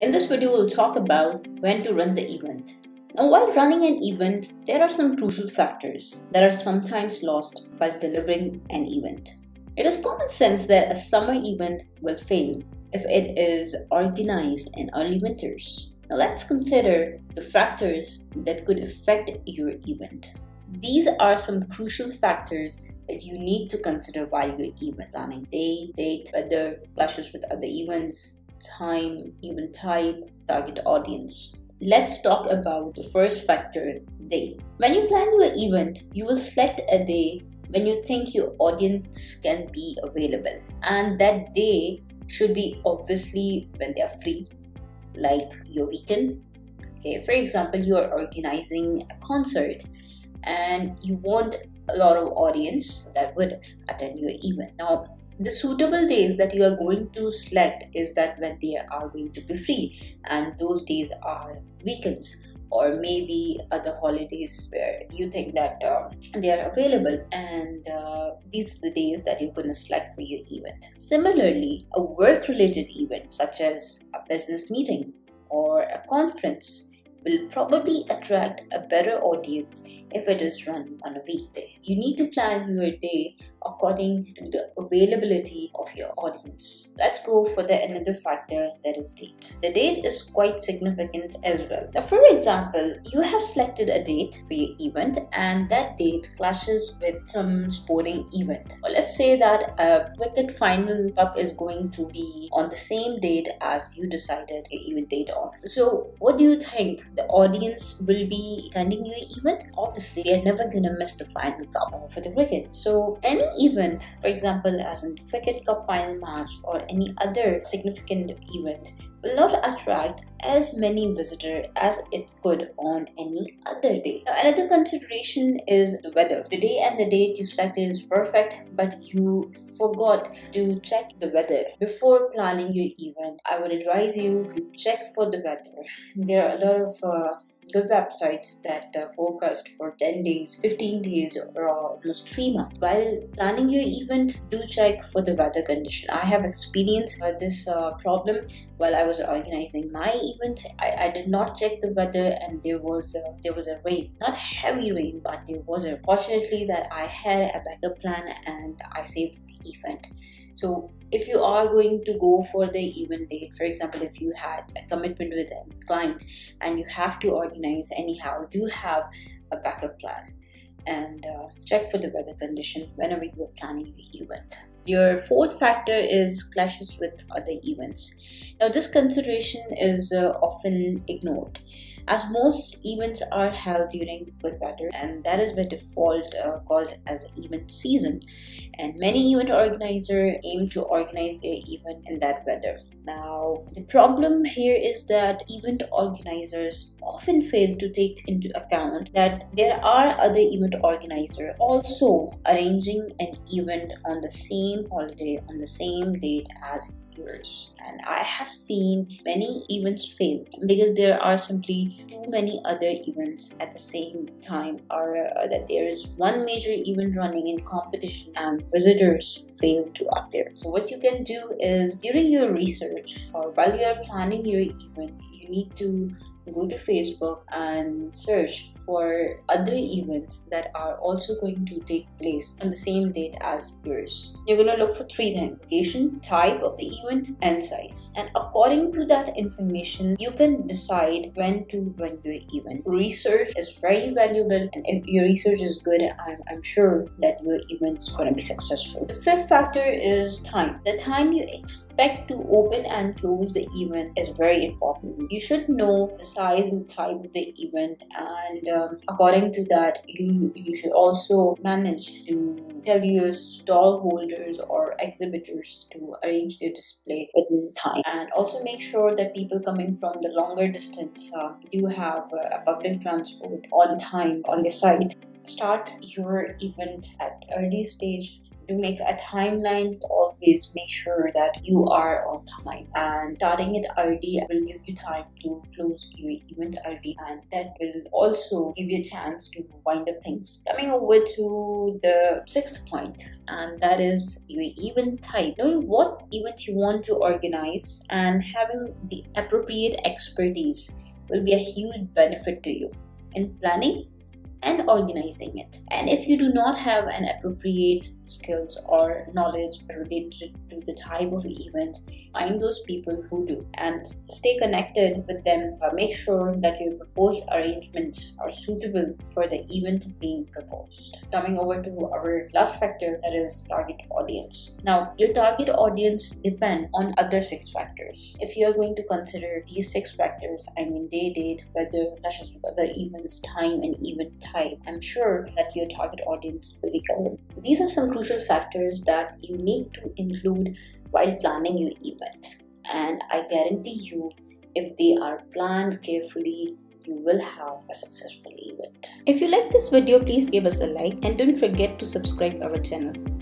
In this video, we'll talk about when to run the event. Now, while running an event, there are some crucial factors that are sometimes lost while delivering an event. It is common sense that a summer event will fail if it is organized in early winters. Now, let's consider the factors that could affect your event. These are some crucial factors that you need to consider while you're event planning: day, date, weather, clashes with other events, time, event type, target audience. Let's talk about the first factor, day. When you plan your event, you will select a day when you think your audience can be available. And that day should be obviously when they are free, like your weekend. Okay, for example, you are organizing a concert and you want a lot of audience that would attend your event. Now, the suitable days that you are going to select is that when they are going to be free, and those days are weekends or maybe other holidays where you think that they are available, and these are the days that you're going to select for your event. Similarly, a work-related event such as a business meeting or a conference will probably attract a better audience if it is run on a weekday. You need to plan your day according to the availability of your audience. Let's go for another factor, that is date. The date is quite significant as well. Now, for example, you have selected a date for your event and that date clashes with some sporting event. Well, let's say that a cricket final cup is going to be on the same date as you decided your event date on. So what do you think? The audience will be attending your event? Obviously, they are never going to miss the final cup for the cricket. So any event, for example, as in cricket cup final match or any other significant event, will not attract as many visitors as it could on any other day. Now, another consideration is the weather. The day and the date you selected is perfect, but you forgot to check the weather. Before planning your event, I would advise you to check for the weather. There are a lot of good websites that forecast for 10 days, 15 days, or almost 3 months. While planning your event, do check for the weather condition. I have experienced this problem while I was organizing my event. I did not check the weather, and there was a rain, not heavy rain, but there was a. Fortunately, that I had a backup plan and I saved my event. So if you are going to go for the event date, for example, if you had a commitment with a client and you have to organize anyhow, do have a backup plan and check for the weather condition whenever you are planning your event. Your fourth factor is clashes with other events. Now, this consideration is often ignored, as most events are held during good weather, and that is by default called as event season, and many event organizers aim to organize their event in that weather. Now, the problem here is that event organizers often fail to take into account that there are other event organizers also arranging an event on the same holiday, on the same date as yours. And I have seen many events fail because there are simply too many other events at the same time, or that there is one major event running in competition and visitors fail to appear. So what you can do is, during your research or while you are planning your event, you need to go to Facebook and search for other events that are also going to take place on the same date as yours. You're going to look for 3 things: location, type of the event, and size. And according to that information, you can decide when to run your event. Research is very valuable, and if your research is good, I'm sure that your event is going to be successful. The 5th factor is time. The time you expect to open and close the event is very important. You should know the size and type of the event, and according to that, you should also manage to tell your stall holders or exhibitors to arrange their display within time, and also make sure that people coming from the longer distance do have a public transport on time on their side. Start your event at early stage to make a timeline, always make sure that you are on time, and starting it early will give you time to close your event early, and that will also give you a chance to wind up things. Coming over to the sixth point, and that is your event type. Knowing what event you want to organize and having the appropriate expertise will be a huge benefit to you in planning and organizing it. And if you do not have an appropriate skills or knowledge related to the type of event, find those people who do and stay connected with them. Make sure that your proposed arrangements are suitable for the event being proposed. Coming over to our last factor, that is target audience. Now, your target audience depend on other 6 factors. If you are going to consider these 6 factors, I mean day, date, weather, clashes with other events, time, and event type, I'm sure that your target audience will be covered. These are some crucial factors that you need to include while planning your event, and I guarantee you, if they are planned carefully, you will have a successful event. If you like this video, please give us a like and don't forget to subscribe our channel.